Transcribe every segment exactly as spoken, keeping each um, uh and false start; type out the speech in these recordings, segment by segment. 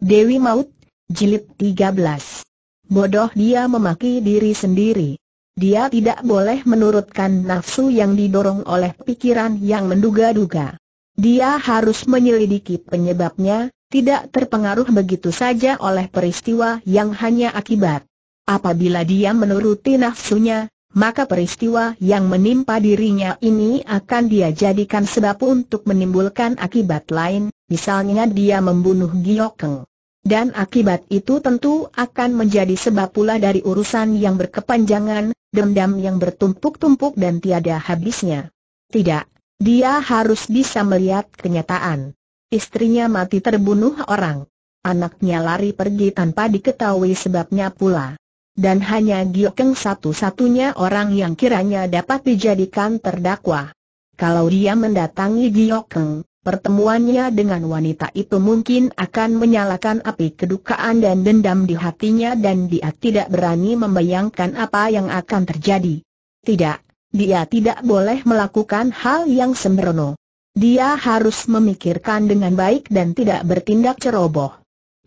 Dewi Maut, Jilid tiga belas. Bodoh dia memaki diri sendiri. Dia tidak boleh menurutkan nafsu yang didorong oleh pikiran yang menduga-duga. Dia harus menyelidiki penyebabnya, tidak terpengaruh begitu saja oleh peristiwa yang hanya akibat. Apabila dia menuruti nafsunya, maka peristiwa yang menimpa dirinya ini akan dia jadikan sebab untuk menimbulkan akibat lain, misalnya dia membunuh Giokeng. Dan akibat itu tentu akan menjadi sebab pula dari urusan yang berkepanjangan, dendam yang bertumpuk-tumpuk dan tiada habisnya. Tidak, dia harus bisa melihat kenyataan. Istrinya mati terbunuh orang. Anaknya lari pergi tanpa diketahui sebabnya pula. Dan hanya Giokeng satu-satunya orang yang kiranya dapat dijadikan terdakwa. Kalau dia mendatangi Giokeng, pertemuannya dengan wanita itu mungkin akan menyalakan api kedukaan dan dendam di hatinya, dan dia tidak berani membayangkan apa yang akan terjadi. Tidak, dia tidak boleh melakukan hal yang sembrono. Dia harus memikirkan dengan baik dan tidak bertindak ceroboh.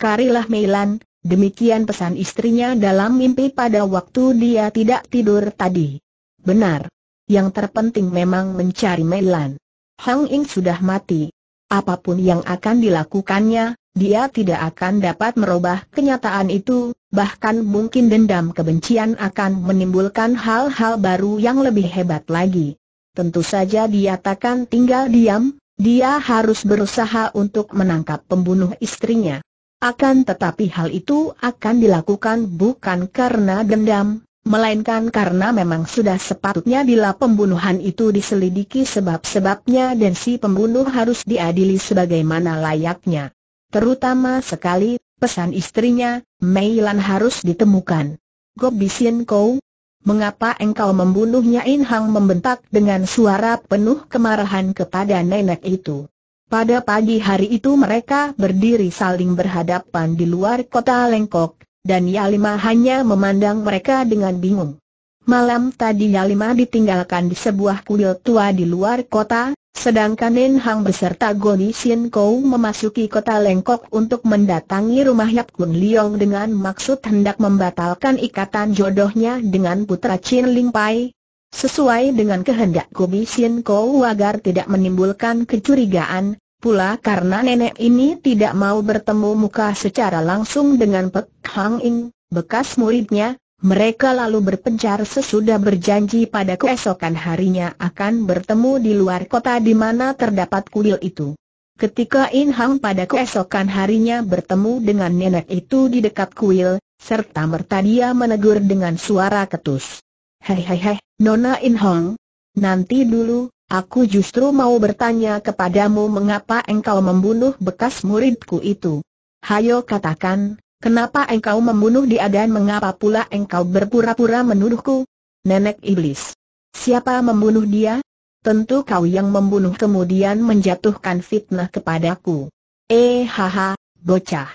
Karilah Meilan. Demikian pesan istrinya dalam mimpi pada waktu dia tidak tidur tadi. Benar. Yang terpenting memang mencari Meilan. Hong Ing sudah mati. Apapun yang akan dilakukannya, dia tidak akan dapat merubah kenyataan itu. Bahkan mungkin dendam kebencian akan menimbulkan hal-hal baru yang lebih hebat lagi. Tentu saja dia takkan tinggal diam. Dia harus berusaha untuk menangkap pembunuh istrinya. Akan tetapi hal itu akan dilakukan bukan karena dendam, melainkan karena memang sudah sepatutnya bila pembunuhan itu diselidiki sebab-sebabnya dan si pembunuh harus diadili sebagaimana layaknya. Terutama sekali, pesan istrinya, Meilan harus ditemukan. Gobi Sian Kou, mengapa engkau membunuhnya? In Hang membentak dengan suara penuh kemarahan kepada nenek itu. Pada pagi hari itu mereka berdiri saling berhadapan di luar kota Lengkok, dan Yalima hanya memandang mereka dengan bingung. Malam tadi Yalima ditinggalkan di sebuah kuil tua di luar kota, sedangkan Neng Hang beserta Gobi Sian Kou memasuki kota Lengkok untuk mendatangi rumah Yap Kun Liong dengan maksud hendak membatalkan ikatan jodohnya dengan putra Chin Ling Pai. Sesuai dengan kehendak Gobi Sian Kou agar tidak menimbulkan kecurigaan, pula karena nenek ini tidak mau bertemu muka secara langsung dengan Pek Hong Ing, bekas muridnya, mereka lalu berpencar sesudah berjanji pada keesokan harinya akan bertemu di luar kota di mana terdapat kuil itu. Ketika In Hang pada keesokan harinya bertemu dengan nenek itu di dekat kuil, serta merta dia menegur dengan suara ketus. Hei hei hei, Nona In Hang, nanti dulu. Aku justru mau bertanya kepadamu mengapa engkau membunuh bekas muridku itu. Hayo katakan, kenapa engkau membunuh dia dan mengapa pula engkau berpura-pura menuduhku? Nenek Iblis. Siapa membunuh dia? Tentu kau yang membunuh kemudian menjatuhkan fitnah kepadaku. Eh haha, bocah.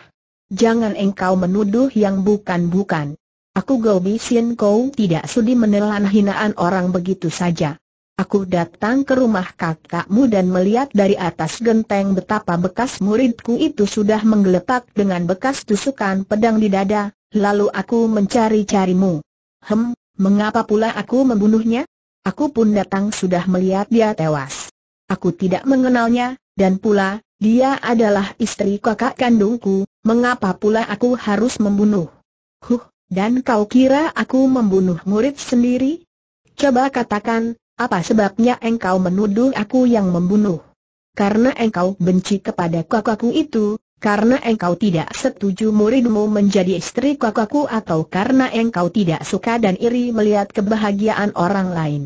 Jangan engkau menuduh yang bukan-bukan. Aku Gobi Sian Kou tidak sudi menelan hinaan orang begitu saja. Aku datang ke rumah kakakmu dan melihat dari atas genteng betapa bekas muridku itu sudah menggeletak dengan bekas tusukan pedang di dada, lalu aku mencari-carimu. Hem, mengapa pula aku membunuhnya? Aku pun datang sudah melihat dia tewas. Aku tidak mengenalnya, dan pula, dia adalah istri kakak kandungku, mengapa pula aku harus membunuh? Huh, dan kau kira aku membunuh murid sendiri? Coba katakan. Apa sebabnya engkau menuduh aku yang membunuh? Karena engkau benci kepada kakakku itu, karena engkau tidak setuju muridmu menjadi istri kakakku, atau karena engkau tidak suka dan iri melihat kebahagiaan orang lain.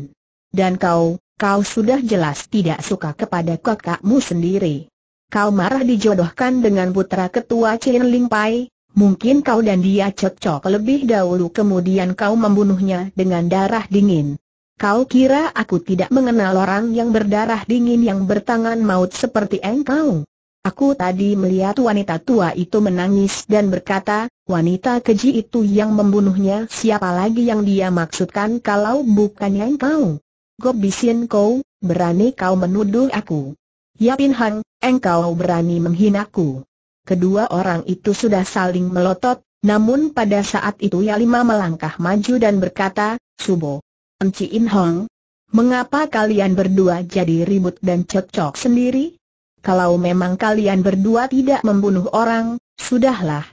Dan kau, kau sudah jelas tidak suka kepada kakakmu sendiri. Kau marah dijodohkan dengan putra ketua Chin Ling Pai, mungkin kau dan dia cocok lebih dahulu kemudian kau membunuhnya dengan darah dingin. Kau kira aku tidak mengenal orang yang berdarah dingin yang bertangan maut seperti engkau? Aku tadi melihat wanita tua itu menangis dan berkata, wanita keji itu yang membunuhnya, siapa lagi yang dia maksudkan kalau bukannya engkau? Gobi Sian Kou, berani kau menuduh aku. Yap In Hang, engkau berani menghinaku. Kedua orang itu sudah saling melotot, namun pada saat itu Yalima melangkah maju dan berkata, "Subo, Enci In Hong, mengapa kalian berdua jadi ribut dan cekcok sendiri? Kalau memang kalian berdua tidak membunuh orang, sudahlah.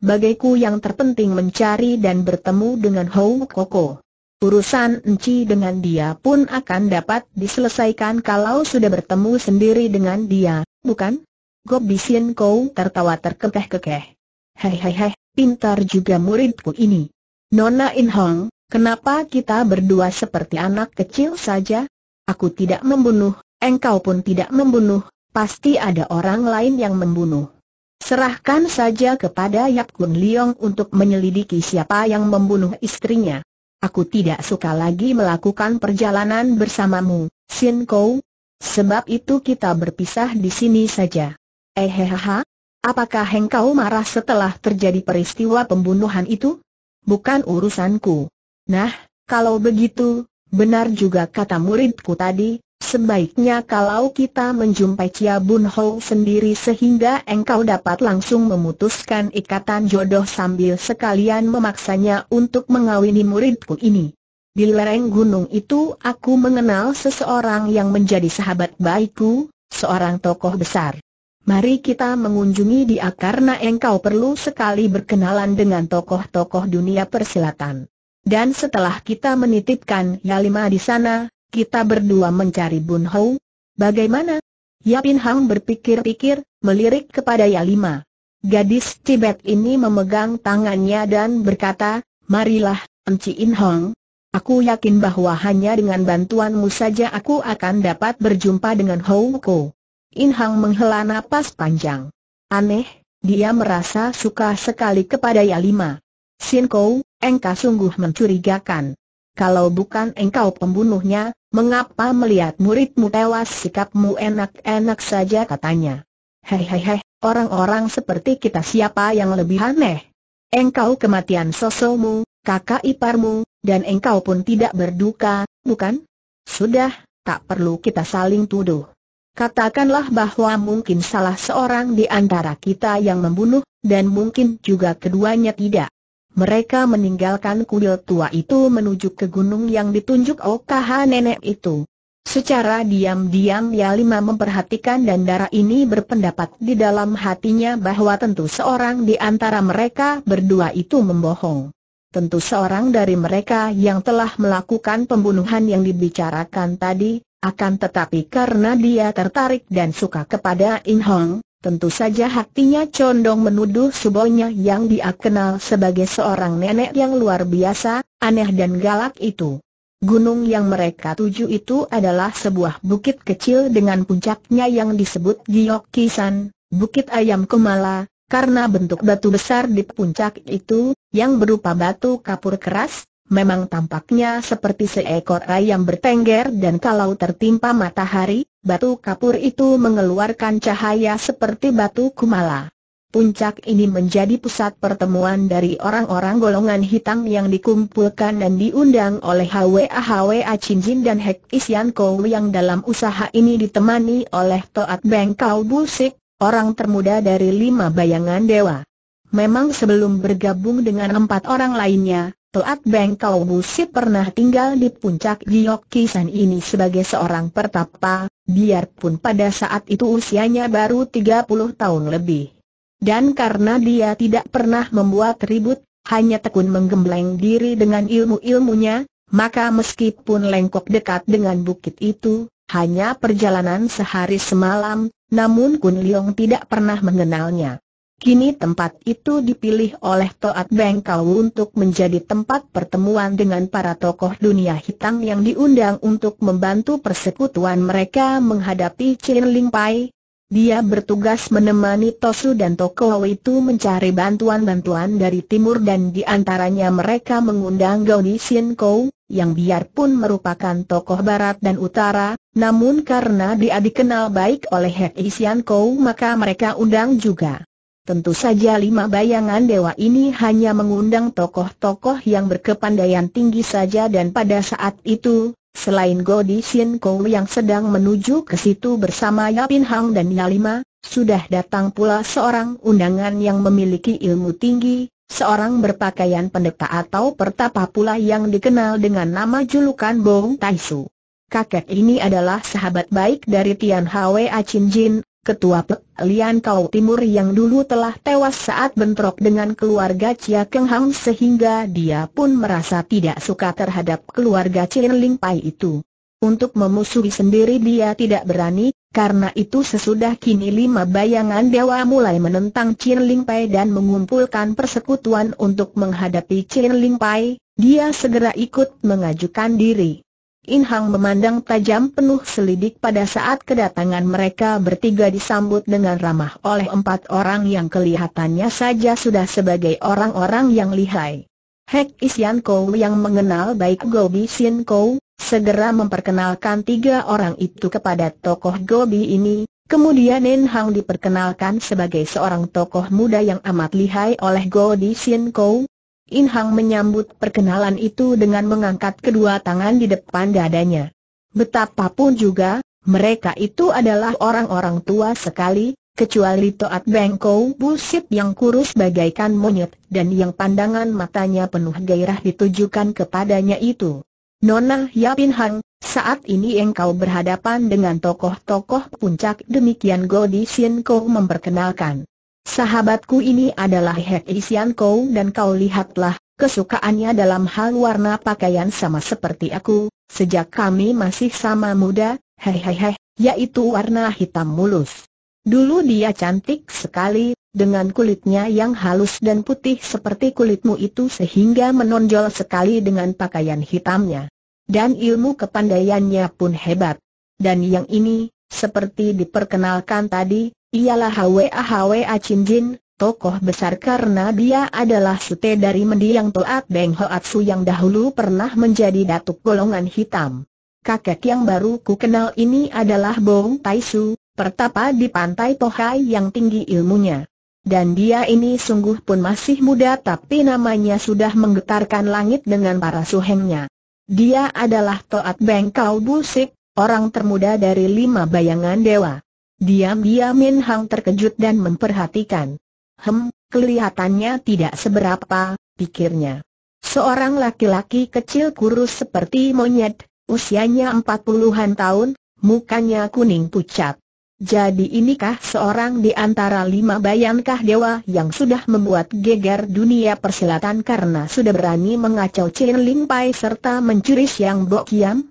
Bagiku yang terpenting mencari dan bertemu dengan Hou Koko. Urusan Enci dengan dia pun akan dapat diselesaikan kalau sudah bertemu sendiri dengan dia, bukan?" Gobi Sian Kou tertawa terkekeh-kekeh. "Hehehe, pintar juga muridku ini. Nona In Hong, kenapa kita berdua seperti anak kecil saja? Aku tidak membunuh, engkau pun tidak membunuh, pasti ada orang lain yang membunuh. Serahkan saja kepada Yap Kun Liong untuk menyelidiki siapa yang membunuh istrinya. Aku tidak suka lagi melakukan perjalanan bersamamu, Sian Kou. Sebab itu kita berpisah di sini saja." "Eheheha, apakah engkau marah setelah terjadi peristiwa pembunuhan itu?" "Bukan urusanku." "Nah, kalau begitu, benar juga kata muridku tadi, sebaiknya kalau kita menjumpai Cia Bun Hou sendiri sehingga engkau dapat langsung memutuskan ikatan jodoh sambil sekalian memaksanya untuk mengawini muridku ini. Di lereng gunung itu aku mengenal seseorang yang menjadi sahabat baikku, seorang tokoh besar. Mari kita mengunjungi dia karena engkau perlu sekali berkenalan dengan tokoh-tokoh dunia persilatan. Dan setelah kita menitipkan Yalima di sana, kita berdua mencari Bun Hou. Bagaimana?" Yap In Hang berpikir-pikir, melirik kepada Yalima. Gadis Tibet ini memegang tangannya dan berkata, "Marilah, Enci In Hong. Aku yakin bahwa hanya dengan bantuanmu saja aku akan dapat berjumpa dengan Hou Koko." In Hang menghela napas panjang. Aneh, dia merasa suka sekali kepada Yalima. "Sian Kou, engkau sungguh mencurigakan. Kalau bukan engkau pembunuhnya, mengapa melihat muridmu tewas sikapmu enak-enak saja?" katanya. "Hehehe, orang-orang seperti kita siapa yang lebih aneh? Engkau kematian sosomu, kakak iparmu, dan engkau pun tidak berduka, bukan? Sudah, tak perlu kita saling tuduh. Katakanlah bahwa mungkin salah seorang di antara kita yang membunuh, dan mungkin juga keduanya tidak." Mereka meninggalkan kuil tua itu menuju ke gunung yang ditunjuk Okaha nenek itu. Secara diam-diam Yalima memperhatikan dandara ini berpendapat di dalam hatinya bahwa tentu seorang di antara mereka berdua itu membohong. Tentu seorang dari mereka yang telah melakukan pembunuhan yang dibicarakan tadi. Akan tetapi karena dia tertarik dan suka kepada In Hong, tentu saja hatinya condong menuduh subonya yang dia kenal sebagai seorang nenek yang luar biasa, aneh dan galak itu. Gunung yang mereka tuju itu adalah sebuah bukit kecil dengan puncaknya yang disebut Giok Kee San, Bukit Ayam Kumala, karena bentuk batu besar di puncak itu, yang berupa batu kapur keras, memang tampaknya seperti seekor ayam bertengger dan kalau tertimpa matahari, batu kapur itu mengeluarkan cahaya seperti batu kumala. Puncak ini menjadi pusat pertemuan dari orang-orang golongan hitam yang dikumpulkan dan diundang oleh Hwa Hwa Chinjin dan Hek Isyanko yang dalam usaha ini ditemani oleh Toat Beng Kauw Busit, orang termuda dari lima bayangan dewa. Memang sebelum bergabung dengan empat orang lainnya, Toat Beng Kauw Busit pernah tinggal di puncak Giok Kee San ini sebagai seorang pertapa, biarpun pada saat itu usianya baru tiga puluh tahun lebih. Dan karena dia tidak pernah membuat ribut, hanya tekun menggembleng diri dengan ilmu-ilmunya, maka meskipun Lengkok dekat dengan bukit itu, hanya perjalanan sehari semalam, namun Kun Liong tidak pernah mengenalnya. Kini tempat itu dipilih oleh Toat Beng Kauw untuk menjadi tempat pertemuan dengan para tokoh dunia hitam yang diundang untuk membantu persekutuan mereka menghadapi Chin Ling Pai. Dia bertugas menemani Tosu dan tokoh itu mencari bantuan-bantuan dari timur dan diantaranya mereka mengundang Gobi Sian Kou, yang biarpun merupakan tokoh barat dan utara, namun karena dia dikenal baik oleh Hek Isyanko maka mereka undang juga. Tentu saja lima bayangan dewa ini hanya mengundang tokoh-tokoh yang berkepandaian tinggi saja dan pada saat itu, Selain Gobi Sian Kou yang sedang menuju ke situ bersama Yap In Hang dan Yalima, sudah datang pula seorang undangan yang memiliki ilmu tinggi, seorang berpakaian pendeta atau pertapa pula yang dikenal dengan nama julukan Bong Tai Su. Kakek ini adalah sahabat baik dari Tian Hwa Chinjin, ketua Pek Lian Kauw Timur yang dulu telah tewas saat bentrok dengan keluarga Cia Keng Hong sehingga dia pun merasa tidak suka terhadap keluarga Chin Ling Pai itu. Untuk memusuhi sendiri dia tidak berani, karena itu sesudah kini lima bayangan dewa mulai menentang Chin Ling Pai dan mengumpulkan persekutuan untuk menghadapi Chin Ling Pai, dia segera ikut mengajukan diri. In Hang memandang tajam penuh selidik pada saat kedatangan mereka bertiga disambut dengan ramah oleh empat orang yang kelihatannya saja sudah sebagai orang-orang yang lihai. Hek Isyanko yang mengenal baik Gobi Sian Kou, segera memperkenalkan tiga orang itu kepada tokoh Gobi ini, kemudian In Hang diperkenalkan sebagai seorang tokoh muda yang amat lihai oleh Gobi Sian Kou. In Hang menyambut perkenalan itu dengan mengangkat kedua tangan di depan dadanya. Betapapun juga, mereka itu adalah orang-orang tua sekali, kecuali Toat Beng Kauw Busit yang kurus bagaikan monyet dan yang pandangan matanya penuh gairah ditujukan kepadanya itu. Nona Yap In Hang, saat ini engkau berhadapan dengan tokoh-tokoh puncak, demikian Gobi Sian Kou memperkenalkan. Sahabatku ini adalah Hek Isyanko dan kau lihatlah, kesukaannya dalam hal warna pakaian sama seperti aku, sejak kami masih sama muda, hehehe, yaitu warna hitam mulus. Dulu dia cantik sekali, dengan kulitnya yang halus dan putih seperti kulitmu itu sehingga menonjol sekali dengan pakaian hitamnya. Dan ilmu kepandaiannya pun hebat. Dan yang ini, seperti diperkenalkan tadi, ialah Hwa Hwa Chinjin, tokoh besar karena dia adalah sute dari mendiang Toat Beng Hoatsu yang dahulu pernah menjadi datuk golongan hitam. Kakek yang baru ku kenal ini adalah Bong Tai Su, pertapa di pantai Tohai yang tinggi ilmunya. Dan dia ini sungguh pun masih muda tapi namanya sudah menggetarkan langit dengan para suhengnya. Dia adalah Toat Beng Kauw Busit, orang termuda dari lima bayangan dewa. Diam-diam In Hang terkejut dan memperhatikan. Hem, kelihatannya tidak seberapa, pikirnya. Seorang laki-laki kecil kurus seperti monyet, usianya empat puluhan tahun, mukanya kuning pucat. Jadi inikah seorang di antara lima bayankah dewa yang sudah membuat geger dunia persilatan karena sudah berani mengacau Chin Ling Pai serta mencuri Siang Bok Kiam?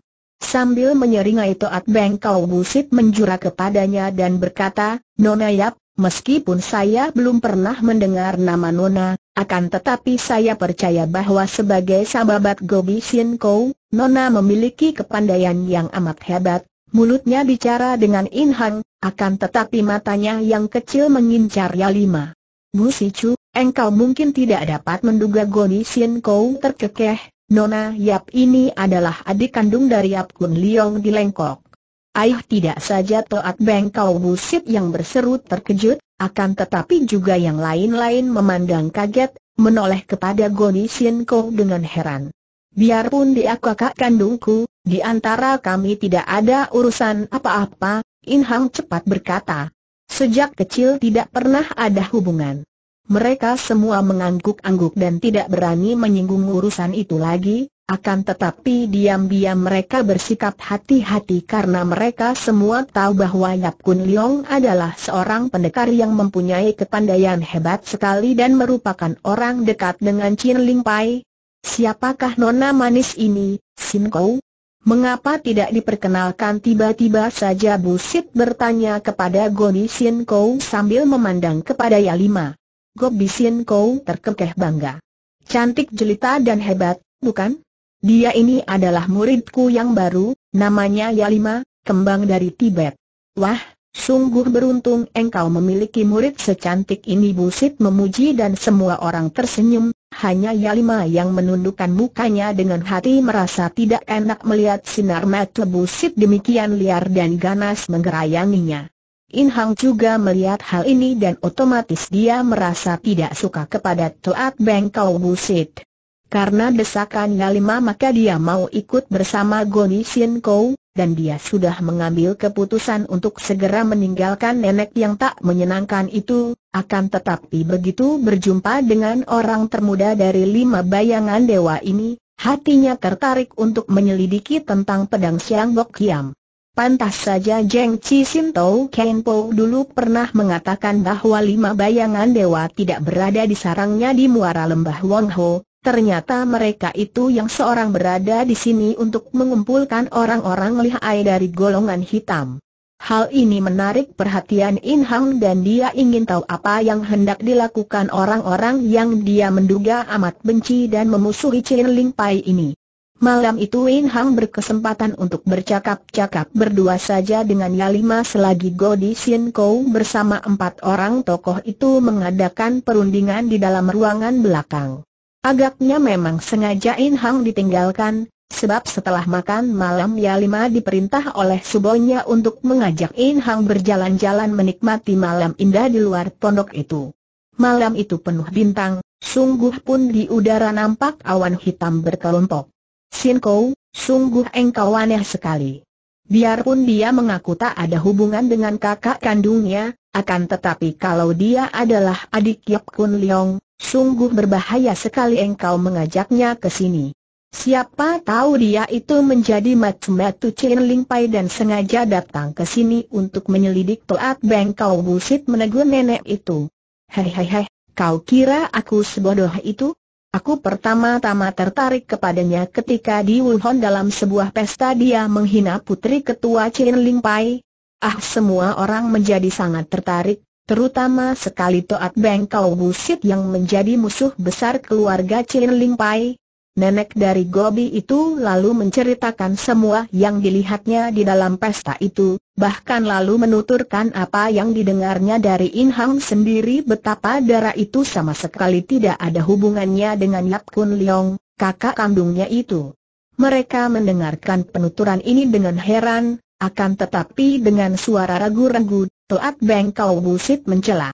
Sambil menyeringai Toat Beng Kauw Busit menjura kepadanya dan berkata, Nona Yap, meskipun saya belum pernah mendengar nama Nona, akan tetapi saya percaya bahwa sebagai sahabat Gobi Sian Kou, Nona memiliki kepandaian yang amat hebat. Mulutnya bicara dengan In Hang, akan tetapi matanya yang kecil mengincar Yalima. Bu Sicu, engkau mungkin tidak dapat menduga Gobi Sian Kou terkekeh. Nona Yap ini adalah adik kandung dari Yap Kun Liong di Lengkok. Aih, tidak saja Toat Beng Kauw Busit yang berseru terkejut, akan tetapi juga yang lain-lain memandang kaget, menoleh kepada Gobi Sian Kou dengan heran. Biarpun dia kakak kandungku, di antara kami tidak ada urusan apa-apa, In Hang cepat berkata. Sejak kecil tidak pernah ada hubungan. Mereka semua mengangguk-angguk dan tidak berani menyinggung urusan itu lagi, akan tetapi diam-diam mereka bersikap hati-hati karena mereka semua tahu bahwa Yap Kun Liong adalah seorang pendekar yang mempunyai kepandaian hebat sekali dan merupakan orang dekat dengan Chin Ling Pai. Siapakah nona manis ini, Sian Kou? Mengapa tidak diperkenalkan tiba-tiba saja? Busit bertanya kepada Gobi Sian Kou sambil memandang kepada Yalima. Gobi Sian Kou terkekeh bangga. Cantik jelita dan hebat, bukan? Dia ini adalah muridku yang baru, namanya Yalima, kembang dari Tibet. Wah, sungguh beruntung engkau memiliki murid secantik ini. Busit memuji dan semua orang tersenyum, hanya Yalima yang menundukkan mukanya dengan hati merasa tidak enak melihat sinar mata Busit demikian liar dan ganas menggerayanginya. In Hang juga melihat hal ini dan otomatis dia merasa tidak suka kepada Toat Beng Kauw Busit. Karena desakan Yalima maka dia mau ikut bersama Gobi Sian Kou, dan dia sudah mengambil keputusan untuk segera meninggalkan nenek yang tak menyenangkan itu. Akan tetapi begitu berjumpa dengan orang termuda dari lima bayangan dewa ini, hatinya tertarik untuk menyelidiki tentang pedang Siang Bok Kiam. Pantas saja Jeng Chi Sin Tau Ken Po dulu pernah mengatakan bahwa lima bayangan dewa tidak berada di sarangnya di muara lembah Wong Ho. Ternyata mereka itu yang seorang berada di sini untuk mengumpulkan orang-orang lihai dari golongan hitam. Hal ini menarik perhatian In Hang dan dia ingin tahu apa yang hendak dilakukan orang-orang yang dia menduga amat benci dan memusuhi Chin Ling Pai ini. Malam itu In Hang berkesempatan untuk bercakap-cakap berdua saja dengan Yalima selagi Gobi Sian Kou bersama empat orang tokoh itu mengadakan perundingan di dalam ruangan belakang. Agaknya memang sengaja In Hang ditinggalkan, sebab setelah makan malam Yalima diperintah oleh subonya untuk mengajak In Hang berjalan-jalan menikmati malam indah di luar pondok itu. Malam itu penuh bintang, sungguh pun di udara nampak awan hitam berkelompok. Sian Kou, sungguh engkau aneh sekali. Biarpun dia mengaku tak ada hubungan dengan kakak kandungnya, akan tetapi kalau dia adalah adik Yap Kun Liong, sungguh berbahaya sekali engkau mengajaknya ke sini. Siapa tahu dia itu menjadi matu-matu Chin Ling Pai dan sengaja datang ke sini untuk menyelidik. Toat Beng Kauw Busit menegur nenek itu. Hehehe, kau kira aku sebodoh itu? Aku pertama-tama tertarik kepadanya ketika di Wuhan dalam sebuah pesta dia menghina putri ketua Chin Ling Pai. Ah, semua orang menjadi sangat tertarik. Terutama sekali Toat Beng Kauw Busit yang menjadi musuh besar keluarga Chin Ling Pai. Nenek dari Gobi itu lalu menceritakan semua yang dilihatnya di dalam pesta itu, bahkan lalu menuturkan apa yang didengarnya dari In Hang sendiri betapa darah itu sama sekali tidak ada hubungannya dengan Yap Kun Liong, kakak kandungnya itu. Mereka mendengarkan penuturan ini dengan heran, akan tetapi dengan suara ragu-ragu. Toat Beng Kauw Busit mencela.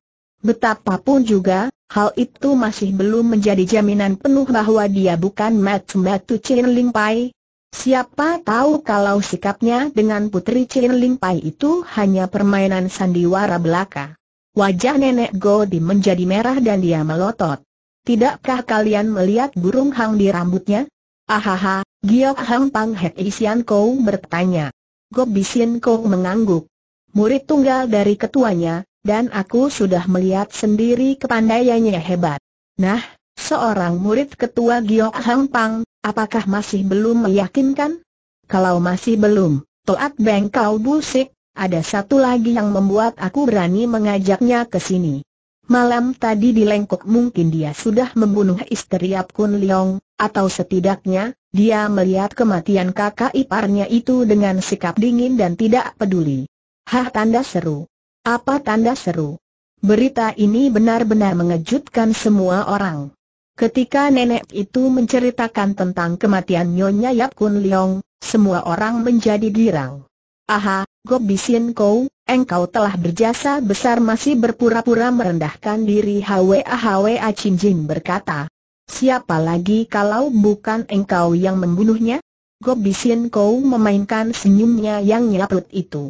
Betapapun juga, hal itu masih belum menjadi jaminan penuh bahwa dia bukan matu-matu Chin Ling Pai. Siapa tahu kalau sikapnya dengan putri Chin Ling Pai itu hanya permainan sandiwara belaka. Wajah nenek Gobi menjadi merah dan dia melotot. Tidakkah kalian melihat burung hang di rambutnya? Ahaha, Giok Hang Pang Hek Isyanko bertanya. Gobi Sian Kou mengangguk. Murid tunggal dari ketuanya, dan aku sudah melihat sendiri kepandaiannya hebat. Nah, seorang murid ketua Giok Hang Pang, apakah masih belum meyakinkan? Kalau masih belum, Toat Beng Kauw Busit, ada satu lagi yang membuat aku berani mengajaknya ke sini. Malam tadi di Lengkok mungkin dia sudah membunuh istri Yap Kun Liong, atau setidaknya, dia melihat kematian kakak iparnya itu dengan sikap dingin dan tidak peduli. Hah, tanda seru. Apa tanda seru? Berita ini benar-benar mengejutkan semua orang. Ketika nenek itu menceritakan tentang kematian Nyonya Yap Kun Liong, semua orang menjadi girang. Aha, Gobi Sian Kou, engkau telah berjasa besar masih berpura-pura merendahkan diri. Hwa Hwa Chinjin berkata. Siapa lagi kalau bukan engkau yang membunuhnya? Gobi Sian Kou memainkan senyumnya yang nyelaput itu.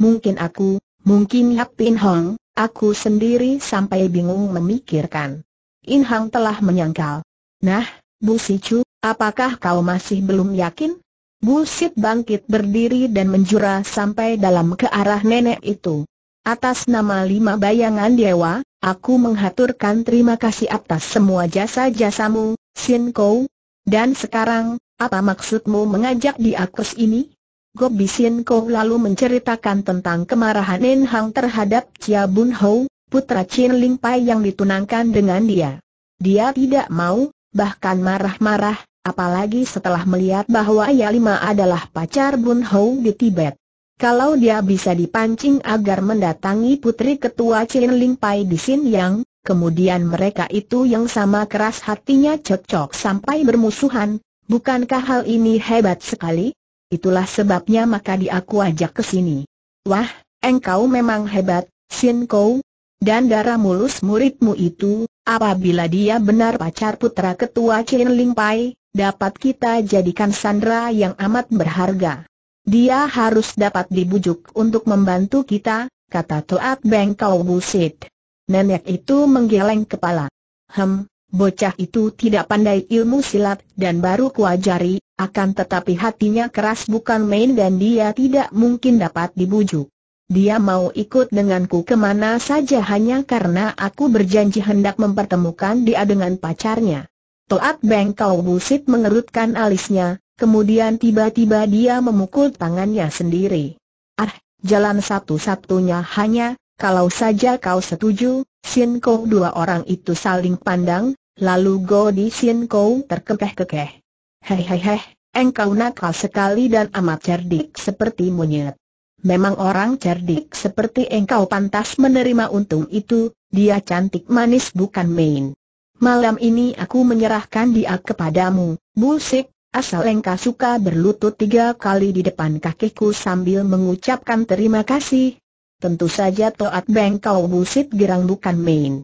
Mungkin aku, mungkin Yap In Hong, aku sendiri sampai bingung memikirkan. In Hang telah menyangkal. Nah, Busit Cu, apakah kau masih belum yakin? Busit bangkit berdiri dan menjura sampai dalam ke arah nenek itu. Atas nama lima bayangan dewa, aku menghaturkan terima kasih atas semua jasa-jasamu, Sian Kou. Dan sekarang, apa maksudmu mengajak dia ke sini? Gobi Sian Kou lalu menceritakan tentang kemarahan In Hang terhadap Cia Bun Hou, putra Chin Ling Pai yang ditunangkan dengan dia. Dia tidak mau, bahkan marah-marah, apalagi setelah melihat bahwa Yalima adalah pacar Bun Hou di Tibet. Kalau dia bisa dipancing agar mendatangi putri ketua Chin Ling Pai di Xinyang, kemudian mereka itu yang sama keras hatinya cekcok sampai bermusuhan, bukankah hal ini hebat sekali? Itulah sebabnya maka dia aku ajak ke sini. Wah, engkau memang hebat, Sian Kou. Dan darah mulus muridmu itu, Apabila dia benar pacar putra ketua Chin Ling Pai, dapat kita jadikan sandera yang amat berharga. Dia harus dapat dibujuk untuk membantu kita, kata Toat Beng Kauw Busit. Nenek itu menggeleng kepala. Hem, bocah itu tidak pandai ilmu silat dan baru kuajari, akan tetapi hatinya keras bukan main dan dia tidak mungkin dapat dibujuk. Dia mau ikut denganku kemana saja hanya karena aku berjanji hendak mempertemukan dia dengan pacarnya. Toat Beng Kauw Busit mengerutkan alisnya, kemudian tiba-tiba dia memukul tangannya sendiri. Ah, jalan satu-satunya hanya, kalau saja kau setuju, Sin Kou. Dua orang itu saling pandang, lalu Gobi Sian Kou terkekeh-kekeh. Hehehe, engkau nakal sekali dan amat cerdik seperti monyet. Memang orang cerdik seperti engkau pantas menerima untung itu, dia cantik manis bukan main. Malam ini aku menyerahkan dia kepadamu, Busit, asal engkau suka berlutut tiga kali di depan kakiku sambil mengucapkan terima kasih. Tentu saja Toat Beng Kauw Busit girang bukan main.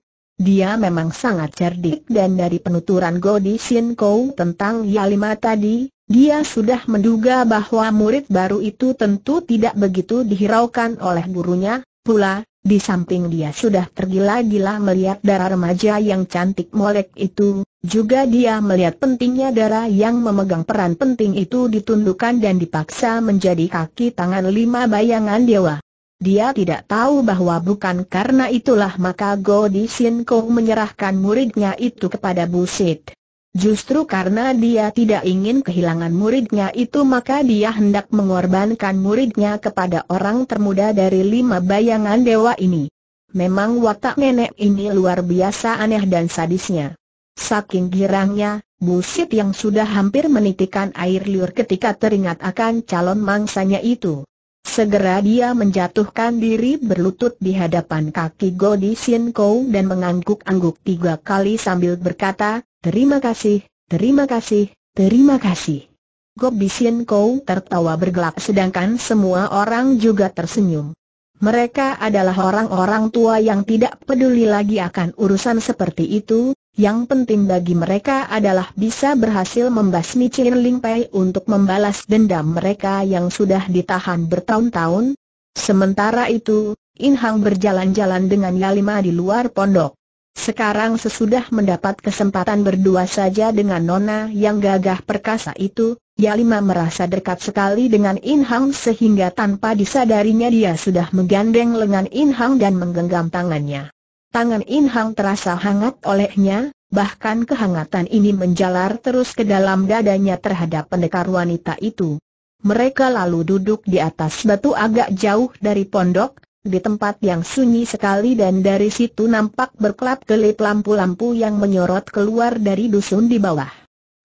Dia memang sangat cerdik dan dari penuturan Gobi Sian Kou tentang Yalima tadi, dia sudah menduga bahwa murid baru itu tentu tidak begitu dihiraukan oleh gurunya. Pula, di samping dia sudah tergila-gila melihat darah remaja yang cantik molek itu, juga dia melihat pentingnya darah yang memegang peran penting itu ditundukkan dan dipaksa menjadi kaki tangan lima bayangan dewa. Dia tidak tahu bahwa bukan karena itulah maka Gobi Sian Kou menyerahkan muridnya itu kepada Busit. Justru karena dia tidak ingin kehilangan muridnya itu maka dia hendak mengorbankan muridnya kepada orang termuda dari lima bayangan dewa ini. Memang watak nenek ini luar biasa aneh dan sadisnya. Saking girangnya, Busit yang sudah hampir menitikan air liur ketika teringat akan calon mangsanya itu. Segera dia menjatuhkan diri berlutut di hadapan kaki Gobi Sian Kou dan mengangguk-angguk tiga kali sambil berkata, "Terima kasih, terima kasih, terima kasih." Gobi Sian Kou tertawa bergelak sedangkan semua orang juga tersenyum. Mereka adalah orang-orang tua yang tidak peduli lagi akan urusan seperti itu, yang penting bagi mereka adalah bisa berhasil membasmi Chin Ling Pai untuk membalas dendam mereka yang sudah ditahan bertahun-tahun. Sementara itu, In Hang berjalan-jalan dengan Yalima di luar pondok. Sekarang sesudah mendapat kesempatan berdua saja dengan nona yang gagah perkasa itu, Yalima merasa dekat sekali dengan In Hang sehingga tanpa disadarinya dia sudah menggandeng lengan In Hang dan menggenggam tangannya. Tangan In Hang terasa hangat olehnya, bahkan kehangatan ini menjalar terus ke dalam dadanya terhadap pendekar wanita itu. Mereka lalu duduk di atas batu agak jauh dari pondok, di tempat yang sunyi sekali dan dari situ nampak berkelap-kelip lampu-lampu yang menyorot keluar dari dusun di bawah.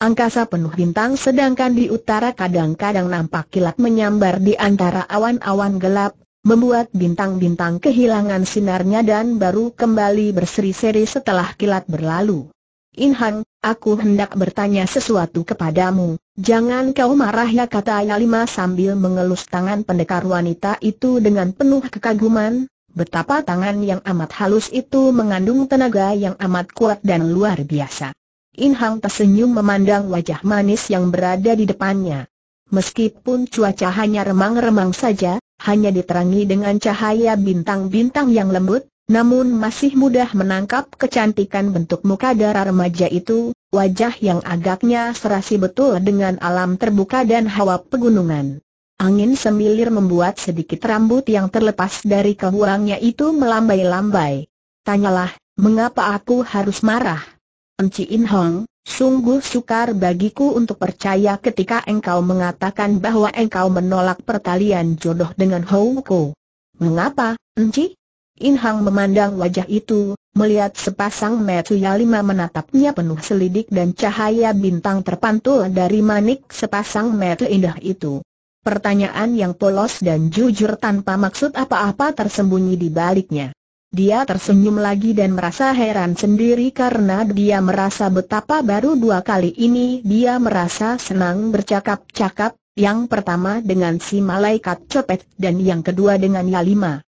Angkasa penuh bintang sedangkan di utara kadang-kadang nampak kilat menyambar di antara awan-awan gelap, membuat bintang-bintang kehilangan sinarnya dan baru kembali berseri-seri setelah kilat berlalu. In Hang, aku hendak bertanya sesuatu kepadamu. Jangan kau marah ya, kata Yalima sambil mengelus tangan pendekar wanita itu dengan penuh kekaguman. Betapa tangan yang amat halus itu mengandung tenaga yang amat kuat dan luar biasa. In Hang tersenyum memandang wajah manis yang berada di depannya. Meskipun cuaca hanya remang-remang saja, hanya diterangi dengan cahaya bintang-bintang yang lembut, namun masih mudah menangkap kecantikan bentuk muka darah remaja itu, wajah yang agaknya serasi betul dengan alam terbuka dan hawa pegunungan. Angin semilir membuat sedikit rambut yang terlepas dari kehuangnya itu melambai-lambai. Tanyalah, mengapa aku harus marah? Enci In Hong, sungguh sukar bagiku untuk percaya ketika engkau mengatakan bahwa engkau menolak pertalian jodoh dengan Hou Koko. Mengapa, Enci? In Hang memandang wajah itu, melihat sepasang mata Yalima menatapnya penuh selidik dan cahaya bintang terpantul dari manik sepasang mata indah itu. Pertanyaan yang polos dan jujur tanpa maksud apa-apa tersembunyi di baliknya. Dia tersenyum lagi dan merasa heran sendiri karena dia merasa betapa baru dua kali ini dia merasa senang bercakap-cakap, yang pertama dengan si malaikat copet dan yang kedua dengan Yalima.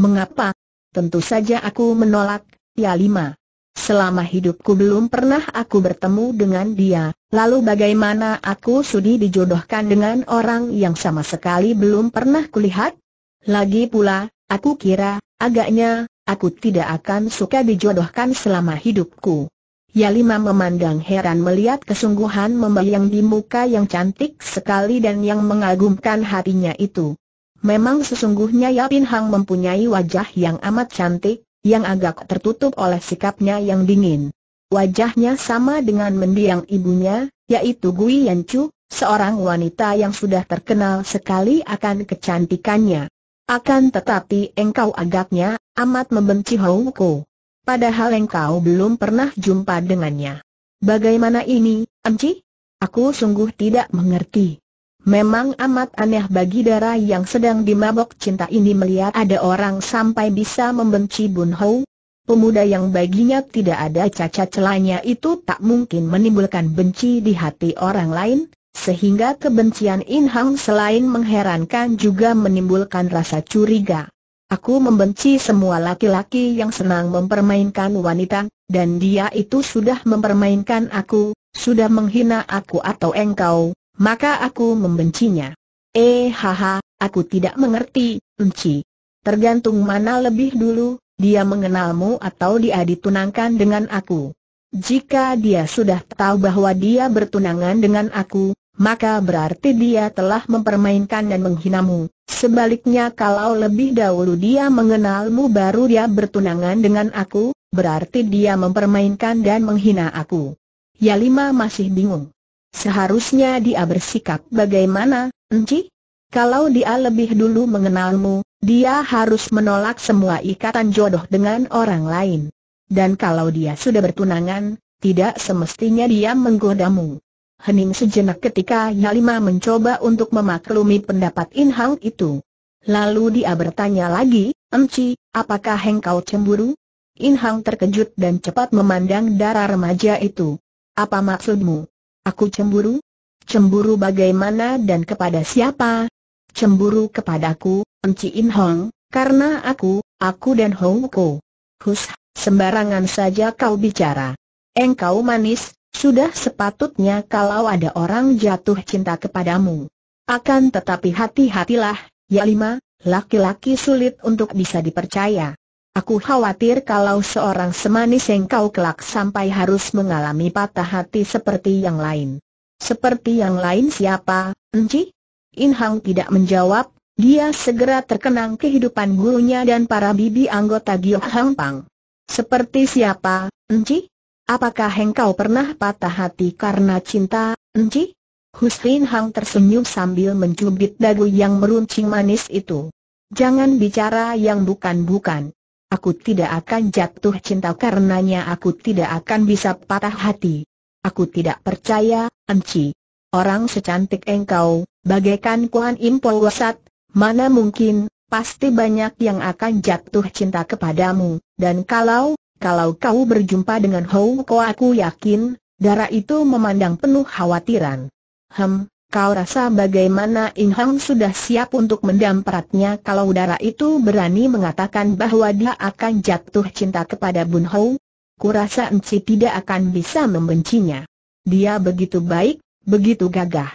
Mengapa? Tentu saja aku menolak, Yalima. Selama hidupku belum pernah aku bertemu dengan dia, lalu bagaimana aku sudi dijodohkan dengan orang yang sama sekali belum pernah kulihat? Lagi pula, aku kira, agaknya, aku tidak akan suka dijodohkan selama hidupku. Yalima memandang heran melihat kesungguhan membayang di muka yang cantik sekali dan yang mengagumkan hatinya itu. Memang sesungguhnya Yap In Hang mempunyai wajah yang amat cantik, yang agak tertutup oleh sikapnya yang dingin. Wajahnya sama dengan mendiang ibunya, yaitu Gui Yan Cu, seorang wanita yang sudah terkenal sekali akan kecantikannya. Akan tetapi engkau agaknya amat membenci Hou Koko. Padahal engkau belum pernah jumpa dengannya. Bagaimana ini, Emci? Aku sungguh tidak mengerti. Memang amat aneh bagi darah yang sedang dimabok cinta ini melihat ada orang sampai bisa membenci Bun Hou. Pemuda yang baginya tidak ada cacat celanya itu tak mungkin menimbulkan benci di hati orang lain, sehingga kebencian In Hang selain mengherankan juga menimbulkan rasa curiga. Aku membenci semua laki-laki yang senang mempermainkan wanita, dan dia itu sudah mempermainkan aku, sudah menghina aku atau engkau. Maka aku membencinya. Eh haha, aku tidak mengerti, Enci. Tergantung mana lebih dulu, dia mengenalmu atau dia ditunangkan dengan aku. Jika dia sudah tahu bahwa dia bertunangan dengan aku, maka berarti dia telah mempermainkan dan menghinamu. Sebaliknya kalau lebih dahulu dia mengenalmu baru dia bertunangan dengan aku, berarti dia mempermainkan dan menghina aku. Yalima masih bingung. Seharusnya dia bersikap bagaimana, Enci? Kalau dia lebih dulu mengenalmu, dia harus menolak semua ikatan jodoh dengan orang lain. Dan kalau dia sudah bertunangan, tidak semestinya dia menggodamu. Hening sejenak ketika Yalima mencoba untuk memaklumi pendapat In Hang itu. Lalu dia bertanya lagi, Enci, apakah engkau cemburu? In Hang terkejut dan cepat memandang darah remaja itu. Apa maksudmu? Aku cemburu? Cemburu bagaimana dan kepada siapa? Cemburu kepadaku, Enci In Hong, karena aku, aku dan Hou Koko. Hus, sembarangan saja kau bicara. Engkau manis, sudah sepatutnya kalau ada orang jatuh cinta kepadamu. Akan tetapi hati-hatilah, Yalima, laki-laki sulit untuk bisa dipercaya. Aku khawatir kalau seorang semanis engkau kelak sampai harus mengalami patah hati seperti yang lain. Seperti yang lain siapa, Enci? In Hang tidak menjawab, dia segera terkenang kehidupan gurunya dan para bibi anggota Giok Hang Pang. Seperti siapa, Enci? Apakah engkau pernah patah hati karena cinta, Enci? Hussein Hang tersenyum sambil mencubit dagu yang meruncing manis itu. Jangan bicara yang bukan-bukan. Aku tidak akan jatuh cinta karenanya, aku tidak akan bisa patah hati. Aku tidak percaya, Enci. Orang secantik engkau, bagaikan Kwan Im Pou Sat, mana mungkin, pasti banyak yang akan jatuh cinta kepadamu. Dan kalau, kalau kau berjumpa dengan Hou Koko, aku yakin, darah itu memandang penuh khawatiran. Hem, kau rasa bagaimana? In Hang sudah siap untuk mendampratnya kalau darah itu berani mengatakan bahwa dia akan jatuh cinta kepada Bun Hou. Kurasa Enci tidak akan bisa membencinya. Dia begitu baik, begitu gagah.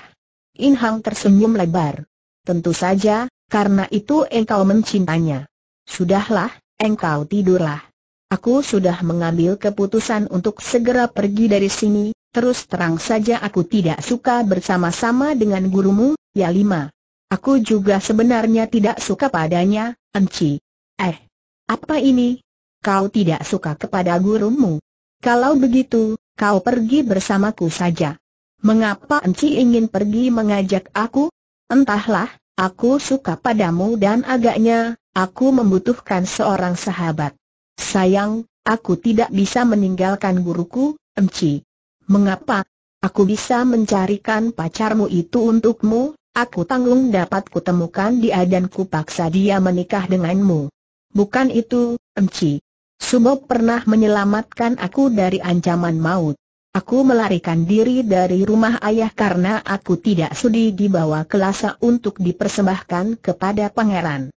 In Hang tersenyum lebar. Tentu saja, karena itu engkau mencintainya. Sudahlah, engkau tidurlah. Aku sudah mengambil keputusan untuk segera pergi dari sini. Terus terang saja aku tidak suka bersama-sama dengan gurumu, Yalima. Aku juga sebenarnya tidak suka padanya, Enci. Eh, apa ini? Kau tidak suka kepada gurumu? Kalau begitu, kau pergi bersamaku saja. Mengapa Enci ingin pergi mengajak aku? Entahlah, aku suka padamu dan agaknya, aku membutuhkan seorang sahabat. Sayang, aku tidak bisa meninggalkan guruku, Enci. Mengapa? Aku bisa mencarikan pacarmu itu untukmu, aku tanggung dapat kutemukan dia dan kupaksa dia menikah denganmu. Bukan itu, Enci. Subob pernah menyelamatkan aku dari ancaman maut. Aku melarikan diri dari rumah ayah karena aku tidak sudi dibawa ke Lhasa untuk dipersembahkan kepada pangeran.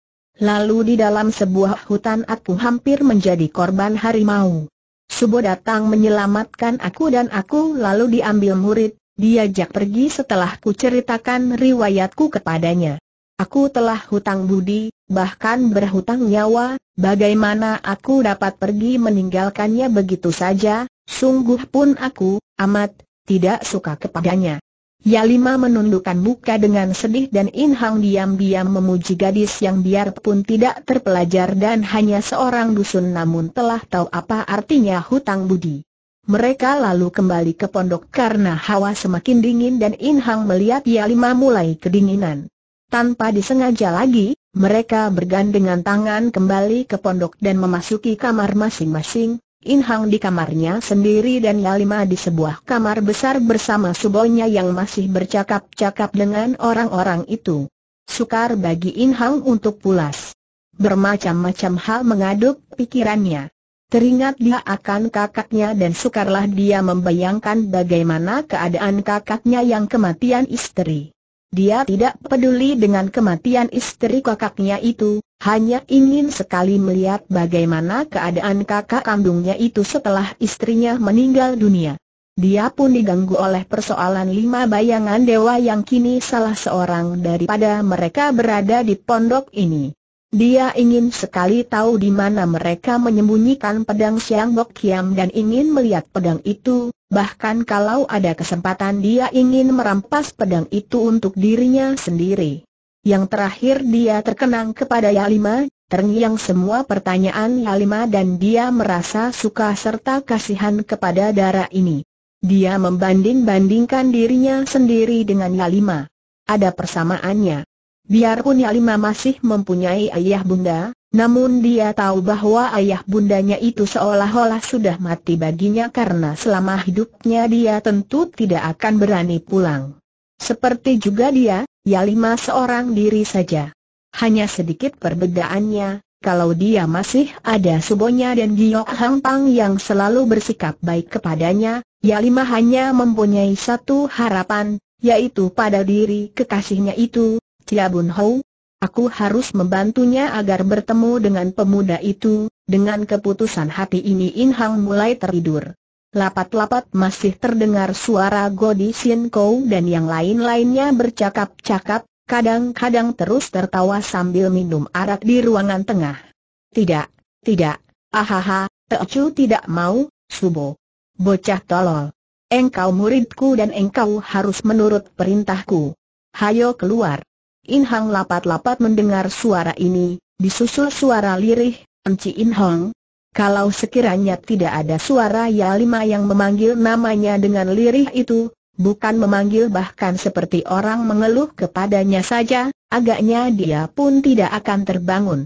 Lalu di dalam sebuah hutan aku hampir menjadi korban harimau. Subo datang menyelamatkan aku dan aku lalu diambil murid, diajak pergi setelah ku ceritakan riwayatku kepadanya. Aku telah hutang budi, bahkan berhutang nyawa, bagaimana aku dapat pergi meninggalkannya begitu saja, sungguh pun aku, amat, tidak suka kepadanya. Yalima menundukkan muka dengan sedih dan In Hang diam-diam memuji gadis yang biarpun tidak terpelajar dan hanya seorang dusun namun telah tahu apa artinya hutang budi. Mereka lalu kembali ke pondok karena hawa semakin dingin dan In Hang melihat Yalima mulai kedinginan. Tanpa disengaja lagi, mereka bergandengan tangan kembali ke pondok dan memasuki kamar masing-masing, In Hang di kamarnya sendiri dan Yalima di sebuah kamar besar bersama subonya yang masih bercakap-cakap dengan orang-orang itu. Sukar bagi In Hang untuk pulas. Bermacam-macam hal mengaduk pikirannya. Teringat dia akan kakaknya dan sukarlah dia membayangkan bagaimana keadaan kakaknya yang kematian istri. Dia tidak peduli dengan kematian istri kakaknya itu, hanya ingin sekali melihat bagaimana keadaan kakak kandungnya itu setelah istrinya meninggal dunia. Dia pun diganggu oleh persoalan lima bayangan dewa yang kini salah seorang daripada mereka berada di pondok ini. Dia ingin sekali tahu di mana mereka menyembunyikan pedang Siang Bok Kiam dan ingin melihat pedang itu. Bahkan kalau ada kesempatan dia ingin merampas pedang itu untuk dirinya sendiri. Yang terakhir dia terkenang kepada Yalima, terngiang semua pertanyaan Yalima dan dia merasa suka serta kasihan kepada dara ini. Dia membanding-bandingkan dirinya sendiri dengan Yalima. Ada persamaannya. Biarpun Yalima masih mempunyai ayah bunda, namun dia tahu bahwa ayah bundanya itu seolah-olah sudah mati baginya karena selama hidupnya dia tentu tidak akan berani pulang. Seperti juga dia, Yalima seorang diri saja. Hanya sedikit perbedaannya, kalau dia masih ada subonya dan Giok Hang Pang yang selalu bersikap baik kepadanya, Yalima hanya mempunyai satu harapan, yaitu pada diri kekasihnya itu, Cia Bun Hou. Aku harus membantunya agar bertemu dengan pemuda itu. Dengan keputusan hati ini In Hang mulai tertidur. Lapat-lapat masih terdengar suara Gobi Sian Kou dan yang lain-lainnya bercakap-cakap, kadang-kadang terus tertawa sambil minum arak di ruangan tengah. Tidak, tidak, ahaha, Teocu tidak mau, Subo. Bocah tolol. Engkau muridku dan engkau harus menurut perintahku. Hayo keluar. In Hang lapat-lapat mendengar suara ini, disusul suara lirih, "Enci In Hang." Kalau sekiranya tidak ada suara Yalima yang memanggil namanya dengan lirih itu, bukan memanggil bahkan seperti orang mengeluh kepadanya saja, agaknya dia pun tidak akan terbangun.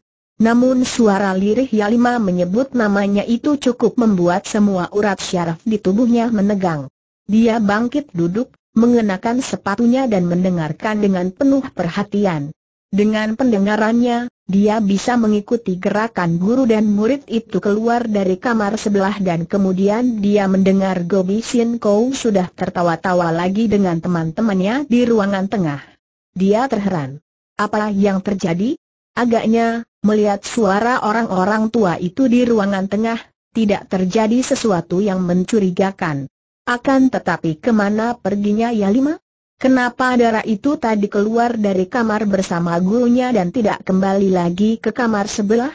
Namun suara lirih Yalima menyebut namanya itu cukup membuat semua urat syaraf di tubuhnya menegang. Dia bangkit duduk, mengenakan sepatunya dan mendengarkan dengan penuh perhatian. Dengan pendengarannya, dia bisa mengikuti gerakan guru dan murid itu keluar dari kamar sebelah dan kemudian dia mendengar Gobi Sian Kou sudah tertawa-tawa lagi dengan teman-temannya di ruangan tengah. Dia terheran. Apa yang terjadi? Agaknya, melihat suara orang-orang tua itu di ruangan tengah, tidak terjadi sesuatu yang mencurigakan. Akan tetapi kemana perginya Yalima? Kenapa darah itu tadi keluar dari kamar bersama gurunya dan tidak kembali lagi ke kamar sebelah?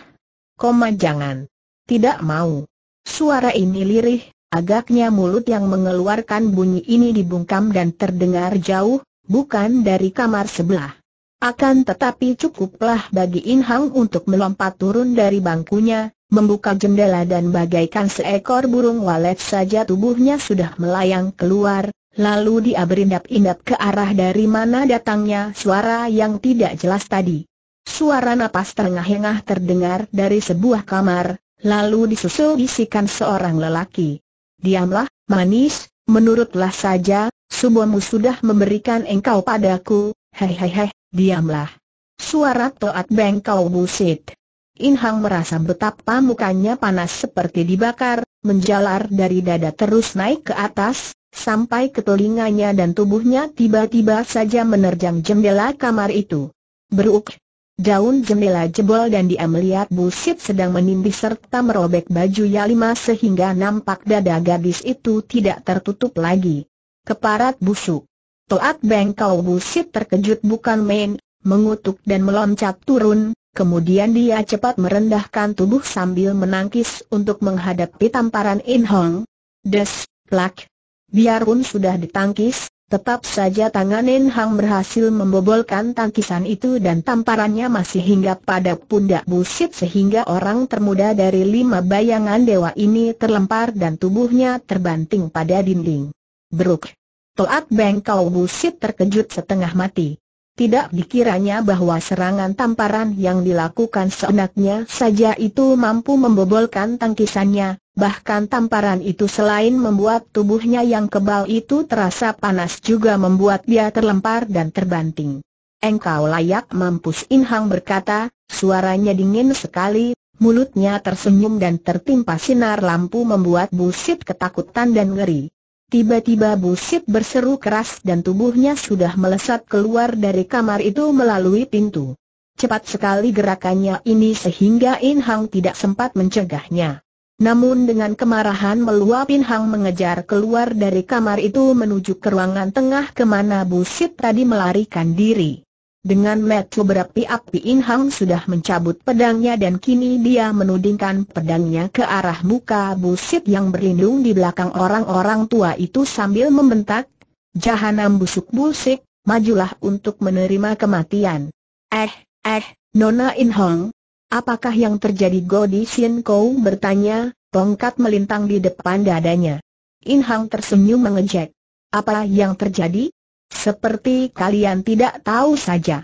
Koma jangan. Tidak mau. Suara ini lirih, agaknya mulut yang mengeluarkan bunyi ini dibungkam dan terdengar jauh, bukan dari kamar sebelah. Akan tetapi cukuplah bagi In Hang untuk melompat turun dari bangkunya, membuka jendela dan bagaikan seekor burung walet saja tubuhnya sudah melayang keluar, lalu dia berindap-indap ke arah dari mana datangnya suara yang tidak jelas tadi. Suara napas terengah-engah terdengar dari sebuah kamar, lalu disusul bisikan seorang lelaki. Diamlah, manis, menurutlah saja, subuhmu sudah memberikan engkau padaku, hei hei hei, diamlah. Suara Toat Beng Kauw Busit. In Hang merasa betapa mukanya panas seperti dibakar, menjalar dari dada terus naik ke atas, sampai ke telinganya dan tubuhnya tiba-tiba saja menerjang jendela kamar itu. Beruk, Daun jendela jebol dan dia melihat Busit sedang menindih serta merobek baju Yalima sehingga nampak dada gadis itu tidak tertutup lagi. Keparat busuk. Toat Beng Kauw Busit terkejut bukan main, mengutuk dan meloncat turun, kemudian dia cepat merendahkan tubuh sambil menangkis untuk menghadapi tamparan In Hong. Des, plak. Biarpun sudah ditangkis, tetap saja tangan Neng Hang berhasil membobolkan tangkisan itu dan tamparannya masih hinggap pada pundak Busit sehingga orang termuda dari lima bayangan dewa ini terlempar dan tubuhnya terbanting pada dinding. Beruk. Toat Beng Kauw Busit terkejut setengah mati. Tidak dikiranya bahwa serangan tamparan yang dilakukan seenaknya saja itu mampu membobolkan tangkisannya. Bahkan tamparan itu selain membuat tubuhnya yang kebal itu terasa panas juga membuat dia terlempar dan terbanting. Engkau layak mampus, In Hang berkata, suaranya dingin sekali, mulutnya tersenyum dan tertimpa sinar lampu membuat Busit ketakutan dan ngeri. Tiba-tiba Busit berseru keras dan tubuhnya sudah melesat keluar dari kamar itu melalui pintu. Cepat sekali gerakannya ini sehingga In Hang tidak sempat mencegahnya. Namun dengan kemarahan meluap In Hang mengejar keluar dari kamar itu menuju ke ruangan tengah kemana Busit tadi melarikan diri. Dengan mata berapi-api In Hang sudah mencabut pedangnya dan kini dia menudingkan pedangnya ke arah muka Busit yang berlindung di belakang orang-orang tua itu sambil membentak, "Jahanam busuk Busit, majulah untuk menerima kematian." Eh, eh, Nona In Hang. Apakah yang terjadi? Gobi Sian Kou bertanya, tongkat melintang di depan dadanya. In Hang tersenyum mengejek. Apa yang terjadi? Seperti kalian tidak tahu saja.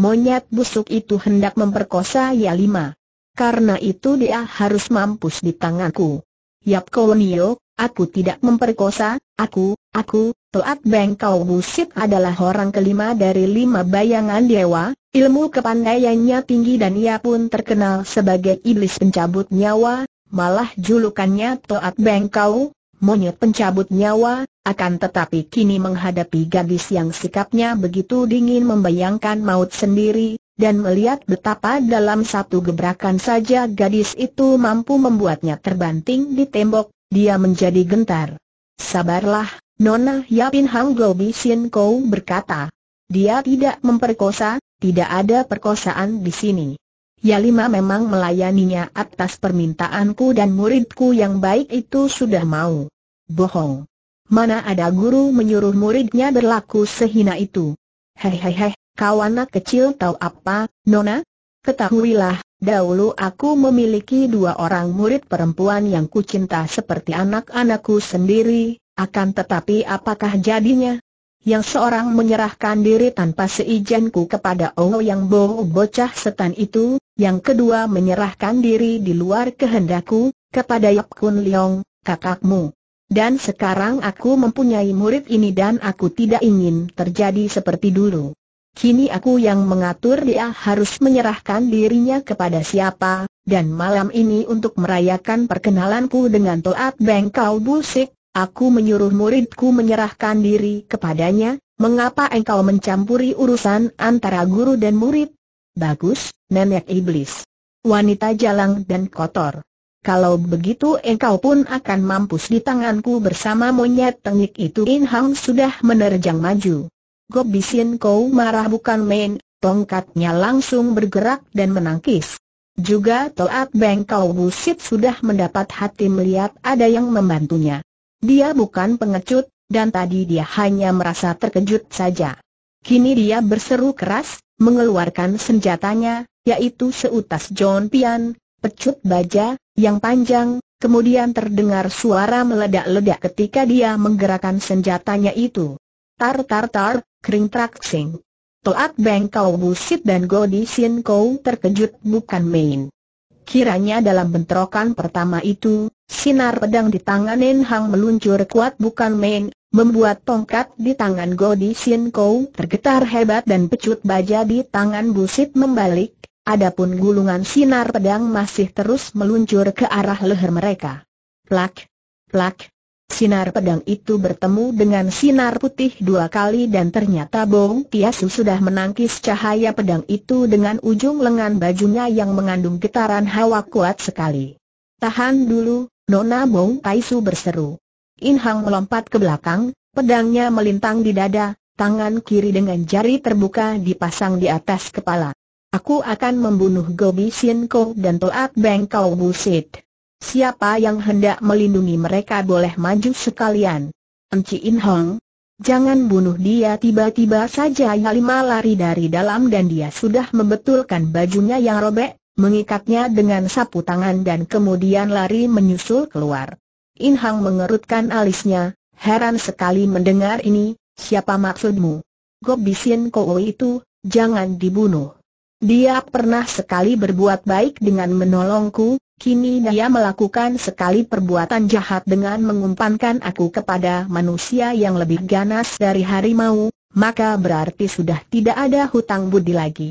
Monyet busuk itu hendak memperkosa Yalima. Karena itu dia harus mampus di tanganku. Yap Kun Liong, aku tidak memperkosa, aku, aku, Toat Beng Kauw Busit adalah orang kelima dari lima bayangan dewa. Ilmu kepandaiannya tinggi dan ia pun terkenal sebagai iblis pencabut nyawa, malah julukannya Toat Beng Kauw, monyet pencabut nyawa, akan tetapi kini menghadapi gadis yang sikapnya begitu dingin membayangkan maut sendiri, dan melihat betapa dalam satu gebrakan saja gadis itu mampu membuatnya terbanting di tembok, dia menjadi gentar. Sabarlah, Nona Yapin Hang, Gobi Sian Kou berkata. Dia tidak memperkosa, tidak ada perkosaan di sini. Yalima memang melayaninya atas permintaanku dan muridku yang baik itu sudah mau. Bohong. Mana ada guru menyuruh muridnya berlaku sehina itu. Hehehe, kau anak kecil tahu apa, Nona? Ketahuilah, dahulu aku memiliki dua orang murid perempuan yang kucinta seperti anak-anakku sendiri, akan tetapi apakah jadinya? Yang seorang menyerahkan diri tanpa seizinku kepada Ong yang boh bocah setan itu, yang kedua menyerahkan diri di luar kehendakku, kepada Yap Kun Liong, kakakmu. Dan sekarang aku mempunyai murid ini dan aku tidak ingin terjadi seperti dulu. Kini aku yang mengatur dia harus menyerahkan dirinya kepada siapa, dan malam ini untuk merayakan perkenalanku dengan Toat Beng Kauw Busit, aku menyuruh muridku menyerahkan diri kepadanya. Mengapa engkau mencampuri urusan antara guru dan murid? Bagus, nenek iblis. Wanita jalang dan kotor. Kalau begitu engkau pun akan mampus di tanganku bersama monyet tengik itu. In Hang sudah menerjang maju. Gobi Sian Kou marah bukan main, tongkatnya langsung bergerak dan menangkis. Juga Toat Beng Kauw Busit sudah mendapat hati melihat ada yang membantunya. Dia bukan pengecut, dan tadi dia hanya merasa terkejut saja. Kini dia berseru keras, mengeluarkan senjatanya, yaitu seutas jompian, pecut baja, yang panjang, kemudian terdengar suara meledak-ledak ketika dia menggerakkan senjatanya itu. Tar-tar-tar, kering traksing. Toat Beng Kauw Busit dan Gobi Sian Kou terkejut bukan main. Kiranya dalam bentrokan pertama itu, sinar pedang di tangan Neng Hang meluncur kuat bukan main, membuat tongkat di tangan Gobi Sian Kou tergetar hebat dan pecut baja di tangan Busit membalik, adapun gulungan sinar pedang masih terus meluncur ke arah leher mereka. Plak, plak, Sinar pedang itu bertemu dengan sinar putih dua kali dan ternyata Bong Tai Su sudah menangkis cahaya pedang itu dengan ujung lengan bajunya yang mengandung getaran hawa kuat sekali. "Tahan dulu, Nona!" Bong Tai Su berseru. In Hang melompat ke belakang, pedangnya melintang di dada, tangan kiri dengan jari terbuka dipasang di atas kepala. "Aku akan membunuh Gobi Sian Kou dan Toat Beng Kauw Busit. Siapa yang hendak melindungi mereka boleh maju sekalian." "Enci In Hong, jangan bunuh dia!" Tiba-tiba saja Yalima lari dari dalam dan dia sudah membetulkan bajunya yang robek, mengikatnya dengan sapu tangan dan kemudian lari menyusul keluar. In Hang mengerutkan alisnya, heran sekali mendengar ini. "Siapa maksudmu?" "Gobi Sian Kou itu, jangan dibunuh. Dia pernah sekali berbuat baik dengan menolongku. Kini dia melakukan sekali perbuatan jahat dengan mengumpankan aku kepada manusia yang lebih ganas dari harimau, maka berarti sudah tidak ada hutang budi lagi.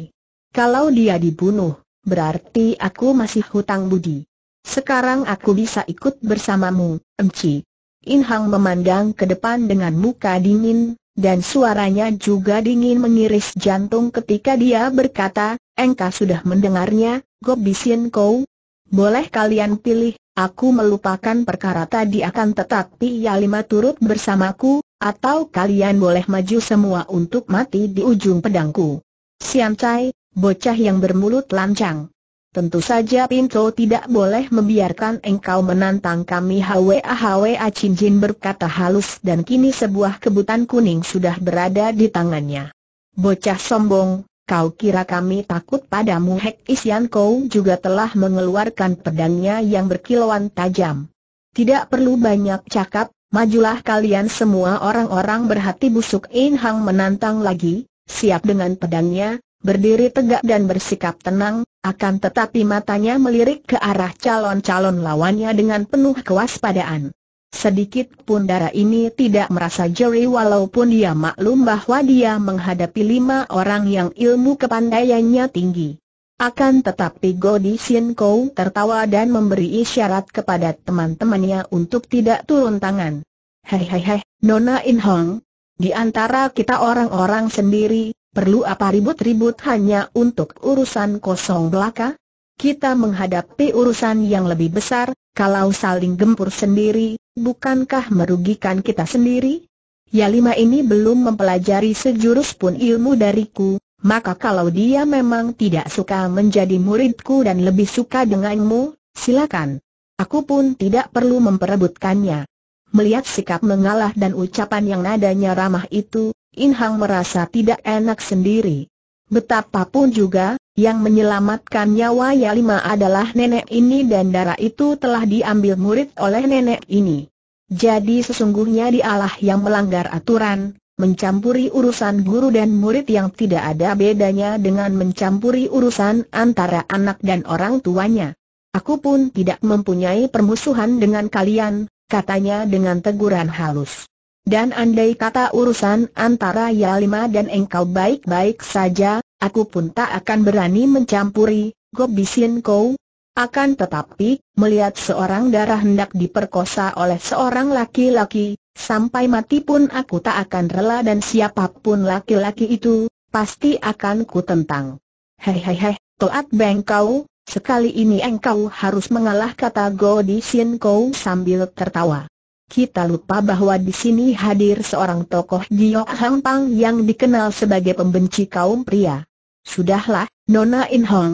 Kalau dia dibunuh, berarti aku masih hutang budi. Sekarang aku bisa ikut bersamamu, Emci." In Hang memandang ke depan dengan muka dingin, dan suaranya juga dingin mengiris jantung ketika dia berkata, "Engkau sudah mendengarnya, Gobi Sian Kou? Boleh kalian pilih, aku melupakan perkara tadi akan tetapi Yalima turut bersamaku, atau kalian boleh maju semua untuk mati di ujung pedangku." "Sian Cai, bocah yang bermulut lancang. Tentu saja Pinto tidak boleh membiarkan engkau menantang kami." Hwa Hwa Chinjin berkata halus dan kini sebuah kebutan kuning sudah berada di tangannya. "Bocah sombong, kau kira kami takut padamu?" Hek Isyanko juga telah mengeluarkan pedangnya yang berkilauan tajam. "Tidak perlu banyak cakap, majulah kalian semua." Orang-orang berhati busuk In Hang menantang lagi, siap dengan pedangnya, berdiri tegak dan bersikap tenang, akan tetapi matanya melirik ke arah calon-calon lawannya dengan penuh kewaspadaan. Sedikit pun darah ini tidak merasa jeri walaupun dia maklum bahwa dia menghadapi lima orang yang ilmu kepandaiannya tinggi. Akan tetapi Gobi Sian Kou tertawa dan memberi isyarat kepada teman-temannya untuk tidak turun tangan. "Hehehe, Nona In Hong, di antara kita orang-orang sendiri, perlu apa ribut-ribut hanya untuk urusan kosong belaka? Kita menghadapi urusan yang lebih besar. Kalau saling gempur sendiri, bukankah merugikan kita sendiri? Yalima ini belum mempelajari sejurus pun ilmu dariku, maka kalau dia memang tidak suka menjadi muridku dan lebih suka denganmu, silakan. Aku pun tidak perlu memperebutkannya." Melihat sikap mengalah dan ucapan yang nadanya ramah itu, In Hang merasa tidak enak sendiri. Betapapun juga, yang menyelamatkan nyawa Yalima adalah nenek ini dan darah itu telah diambil murid oleh nenek ini. Jadi sesungguhnya dialah yang melanggar aturan, mencampuri urusan guru dan murid yang tidak ada bedanya dengan mencampuri urusan antara anak dan orang tuanya. "Aku pun tidak mempunyai permusuhan dengan kalian," katanya dengan teguran halus. "Dan andai kata urusan antara Yalima dan engkau baik-baik saja, aku pun tak akan berani mencampuri, Gobi Sian Kou." Akan tetapi, melihat seorang darah hendak diperkosa oleh seorang laki-laki, sampai mati pun aku tak akan rela dan siapapun laki-laki itu, pasti akan ku tentang. "Hehehe, Toat Beng Kauw, sekali ini engkau harus mengalah," kata Gobi Sian Kou sambil tertawa. "Kita lupa bahwa di sini hadir seorang tokoh Giok Hang Pang yang dikenal sebagai pembenci kaum pria. Sudahlah, Nona In Hong,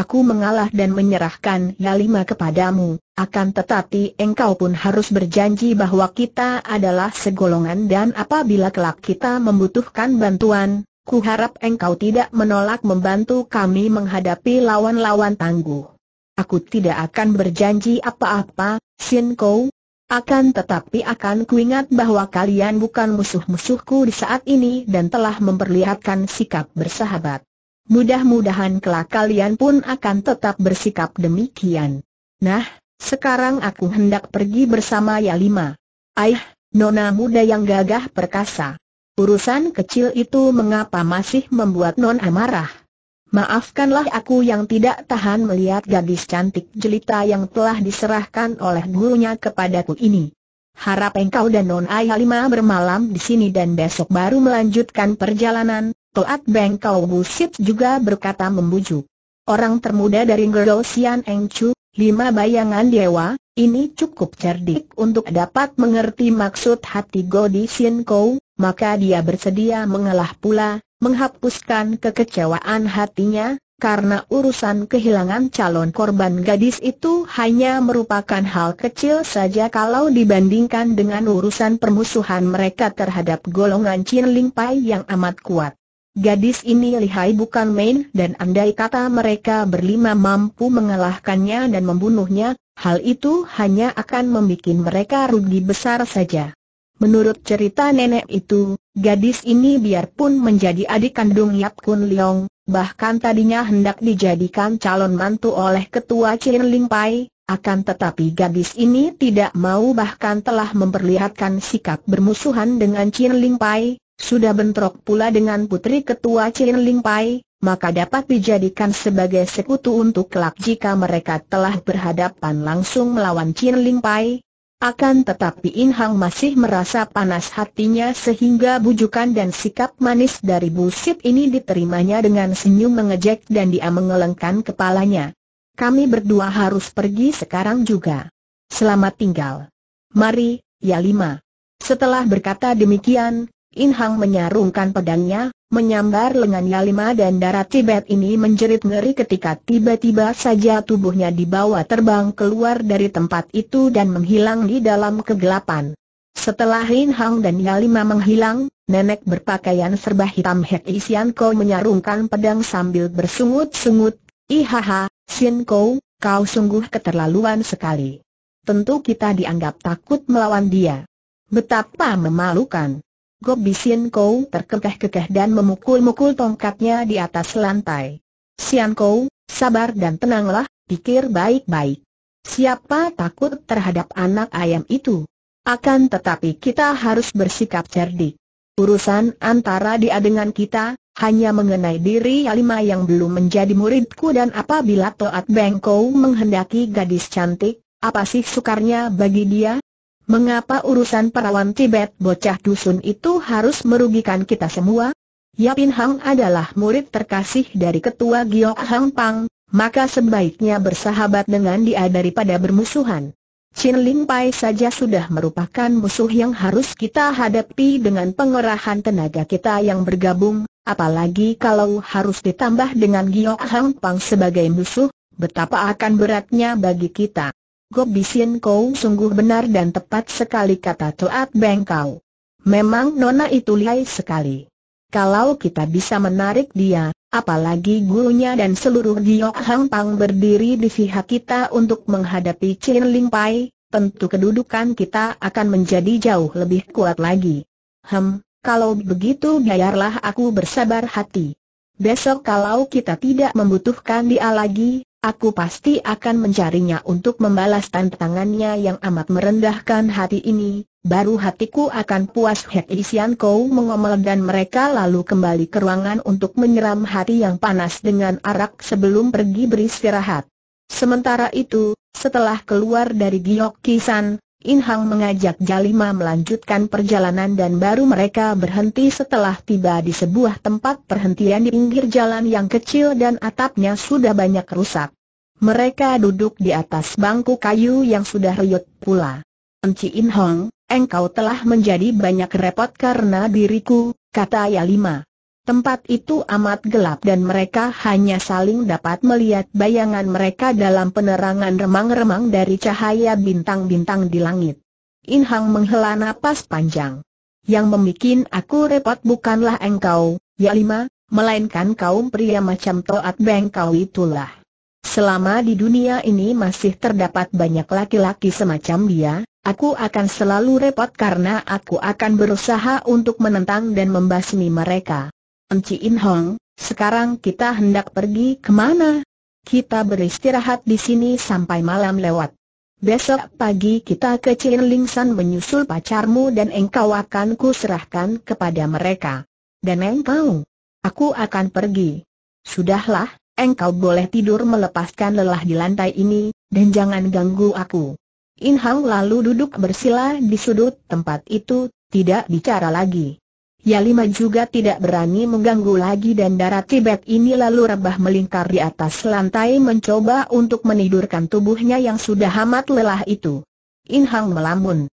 aku mengalah dan menyerahkan Yalima kepadamu, akan tetapi engkau pun harus berjanji bahwa kita adalah segolongan dan apabila kelak kita membutuhkan bantuan, ku harap engkau tidak menolak membantu kami menghadapi lawan-lawan tangguh." "Aku tidak akan berjanji apa-apa, Sian Kou. Akan tetapi akan kuingat bahwa kalian bukan musuh-musuhku di saat ini dan telah memperlihatkan sikap bersahabat. Mudah-mudahan kelak kalian pun akan tetap bersikap demikian. Nah, sekarang aku hendak pergi bersama Yalima." "Aih, Nona muda yang gagah perkasa. Urusan kecil itu mengapa masih membuat Nona marah? Maafkanlah aku yang tidak tahan melihat gadis cantik jelita yang telah diserahkan oleh gurunya kepadaku ini." Harap engkau dan Nona Yalima bermalam di sini dan besok baru melanjutkan perjalanan. Toat Beng Kauw Busit juga berkata membujuk. Orang termuda dari Gobi Sian Kou, lima bayangan dewa, ini cukup cerdik untuk dapat mengerti maksud hati Gobi Sian Kou, maka dia bersedia mengalah pula, menghapuskan kekecewaan hatinya, karena urusan kehilangan calon korban gadis itu hanya merupakan hal kecil saja kalau dibandingkan dengan urusan permusuhan mereka terhadap golongan Chin Ling Pai yang amat kuat. Gadis ini lihai bukan main, dan andai kata mereka berlima mampu mengalahkannya dan membunuhnya, hal itu hanya akan membuat mereka rugi besar saja. Menurut cerita nenek itu, gadis ini biarpun menjadi adik kandung Yap Kun Liong, bahkan tadinya hendak dijadikan calon mantu oleh ketua Chin Ling Pai, akan tetapi gadis ini tidak mau, bahkan telah memperlihatkan sikap bermusuhan dengan Chin Ling Pai, sudah bentrok pula dengan putri ketua Chin Ling Pai, maka dapat dijadikan sebagai sekutu untuk kelak jika mereka telah berhadapan langsung melawan Chin Ling Pai. Akan tetapi In Hang masih merasa panas hatinya sehingga bujukan dan sikap manis dari Busit ini diterimanya dengan senyum mengejek dan dia mengelengkan kepalanya. Kami berdua harus pergi sekarang juga. Selamat tinggal. Mari, Yalima. Setelah berkata demikian, In Hang menyarungkan pedangnya, menyambar lengan Yalima dan darah Tibet ini menjerit ngeri ketika tiba-tiba saja tubuhnya dibawa terbang keluar dari tempat itu dan menghilang di dalam kegelapan. Setelah In Hang dan Yalima menghilang, nenek berpakaian serba hitam Hek Isyanko menyarungkan pedang sambil bersungut-sungut, "Ihaha, Sianko, kau sungguh keterlaluan sekali. Tentu kita dianggap takut melawan dia. Betapa memalukan." Gobi Sian Kou terkekeh-kekeh dan memukul-mukul tongkatnya di atas lantai. "Sian Kou, sabar dan tenanglah, pikir baik-baik. Siapa takut terhadap anak ayam itu? Akan tetapi kita harus bersikap cerdik. Urusan antara dia dengan kita, hanya mengenai diri Yalima yang belum menjadi muridku, dan apabila Toat Beng Kauw menghendaki gadis cantik, apa sih sukarnya bagi dia? Mengapa urusan perawan Tibet bocah dusun itu harus merugikan kita semua?" Yap In Hang adalah murid terkasih dari ketua Giok Hang Pang, maka sebaiknya bersahabat dengan dia daripada bermusuhan. Chin Ling Pai saja sudah merupakan musuh yang harus kita hadapi dengan pengerahan tenaga kita yang bergabung, apalagi kalau harus ditambah dengan Giok Hang Pang sebagai musuh, betapa akan beratnya bagi kita. "Gobi Sian Kou sungguh benar dan tepat sekali," kata Toat Beng Kauw. "Memang nona itu lihai sekali. Kalau kita bisa menarik dia, apalagi gurunya dan seluruh Giok Hang Pang berdiri di pihak kita untuk menghadapi Chin Ling Pai, tentu kedudukan kita akan menjadi jauh lebih kuat lagi. Hem, kalau begitu biarlah aku bersabar hati. Besok kalau kita tidak membutuhkan dia lagi, aku pasti akan mencarinya untuk membalas tantangannya yang amat merendahkan hati ini, baru hatiku akan puas." Hek Isyanko mengomel dan mereka lalu kembali ke ruangan untuk menyiram hati yang panas dengan arak sebelum pergi beristirahat. Sementara itu, setelah keluar dari Giok Kee San, In Hang mengajak Yalima melanjutkan perjalanan dan baru mereka berhenti setelah tiba di sebuah tempat perhentian di pinggir jalan yang kecil dan atapnya sudah banyak rusak. Mereka duduk di atas bangku kayu yang sudah riut pula. "Enci In Hong, engkau telah menjadi banyak repot karena diriku," kata Yalima. Tempat itu amat gelap dan mereka hanya saling dapat melihat bayangan mereka dalam penerangan remang-remang dari cahaya bintang-bintang di langit. In Hang menghela napas panjang. "Yang membuat aku repot bukanlah engkau, Yalima, melainkan kaum pria macam Toat Beng Kauw itulah. Selama di dunia ini masih terdapat banyak laki-laki semacam dia, aku akan selalu repot karena aku akan berusaha untuk menentang dan membasmi mereka." "Enci In Hong, sekarang kita hendak pergi kemana?" "Kita beristirahat di sini sampai malam lewat. Besok pagi kita ke Chin Ling San menyusul pacarmu dan engkau akan kuserahkan kepada mereka." "Dan engkau?" "Aku akan pergi." "Sudahlah, engkau boleh tidur melepaskan lelah di lantai ini, dan jangan ganggu aku." In Hang lalu duduk bersila di sudut tempat itu, tidak bicara lagi. Yalima juga tidak berani mengganggu lagi dan darah Tibet ini lalu rebah melingkar di atas lantai mencoba untuk menidurkan tubuhnya yang sudah amat lelah itu. In Hang melamun.